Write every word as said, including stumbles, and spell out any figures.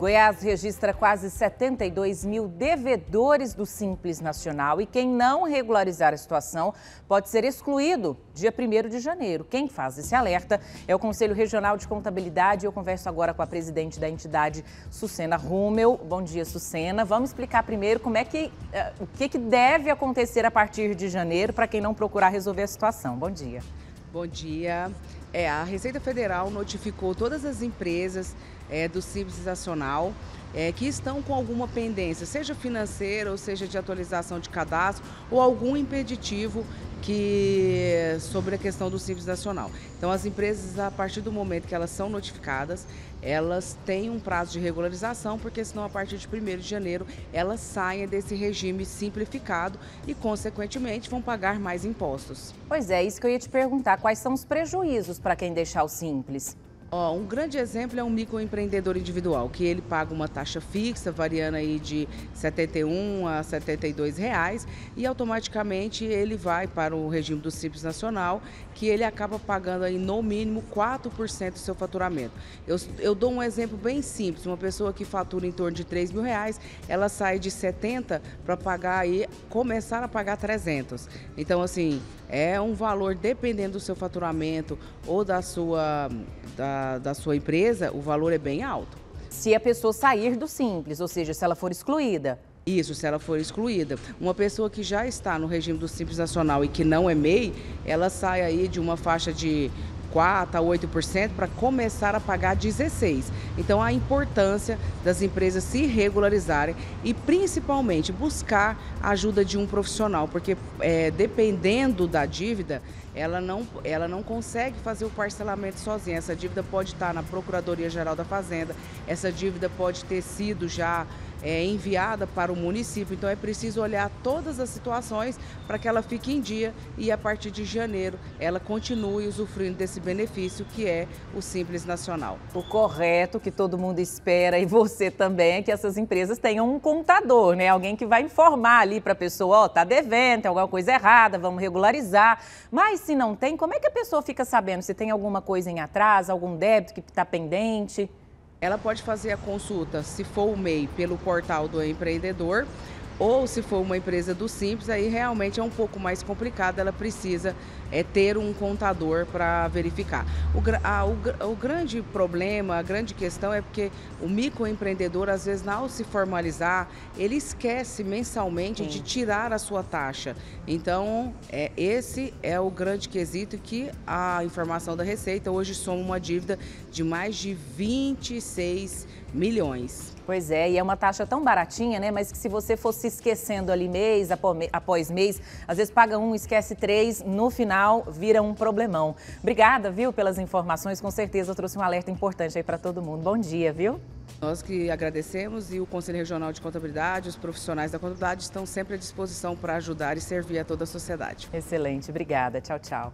Goiás registra quase setenta e dois mil devedores do Simples Nacional e quem não regularizar a situação pode ser excluído dia primeiro de janeiro. Quem faz esse alerta é o Conselho Regional de Contabilidade. Eu converso agora com a presidente da entidade, Sucena Hummel. Bom dia, Sucena. Vamos explicar primeiro como é que, uh, o que, que deve acontecer a partir de janeiro para quem não procurar resolver a situação. Bom dia. Bom dia. É, a Receita Federal notificou todas as empresas é, do Simples Nacional é, que estão com alguma pendência, seja financeira ou seja de atualização de cadastro ou algum impeditivo que, sobre a questão do Simples Nacional. Então, as empresas, a partir do momento que elas são notificadas, elas têm um prazo de regularização, porque senão a partir de primeiro de janeiro elas saem desse regime simplificado e, consequentemente, vão pagar mais impostos. Pois é, isso que eu ia te perguntar, quais são os prejuízos para quem deixar o Simples? Oh, um grande exemplo é um microempreendedor individual, que ele paga uma taxa fixa, variando aí de setenta e um a setenta e dois reais, e automaticamente ele vai para o regime do Simples Nacional, que ele acaba pagando aí no mínimo quatro por cento do seu faturamento. Eu, eu dou um exemplo bem simples, uma pessoa que fatura em torno de três mil reais, ela sai de setenta para pagar aí, começar a pagar trezentos. Então, assim, é um valor, dependendo do seu faturamento ou da sua... Da, da sua empresa, o valor é bem alto. Se a pessoa sair do Simples, ou seja, se ela for excluída. Isso, se ela for excluída. Uma pessoa que já está no regime do Simples Nacional e que não é M E I, ela sai aí de uma faixa de quatro a oito por cento para começar a pagar dezesseis por cento. Então, a importância das empresas se regularizarem e, principalmente, buscar a ajuda de um profissional, porque é, dependendo da dívida, ela não, ela não consegue fazer o parcelamento sozinha. Essa dívida pode estar na Procuradoria-Geral da Fazenda, essa dívida pode ter sido já é, enviada para o município. Então, é preciso olhar todas as situações para que ela fique em dia e, a partir de janeiro, ela continue usufruindo desse benefício que é o Simples Nacional. O correto, que todo mundo espera e você também, é que essas empresas tenham um contador, né? Alguém que vai informar ali para a pessoa, ó, oh, tá devendo, tem alguma coisa errada, vamos regularizar. Mas se não tem, como é que a pessoa fica sabendo se tem alguma coisa em atraso, algum débito que está pendente? Ela pode fazer a consulta, se for o M E I, pelo portal do empreendedor, ou se for uma empresa do Simples, aí realmente é um pouco mais complicado, ela precisa é, ter um contador para verificar. O, a, o, o grande problema, a grande questão é porque o microempreendedor, às vezes, ao se formalizar, ele esquece mensalmente Sim. de tirar a sua taxa. Então, é, esse é o grande quesito que a informação da Receita hoje soma uma dívida de mais de vinte e seis milhões. Pois é, e é uma taxa tão baratinha, né? Mas que se você fosse esquecendo ali mês após mês, às vezes paga um, esquece três, no final vira um problemão. Obrigada, viu, pelas informações. Com certeza trouxe um alerta importante aí para todo mundo. Bom dia, viu? Nós que agradecemos e o Conselho Regional de Contabilidade, os profissionais da contabilidade estão sempre à disposição para ajudar e servir a toda a sociedade. Excelente, obrigada. Tchau, tchau.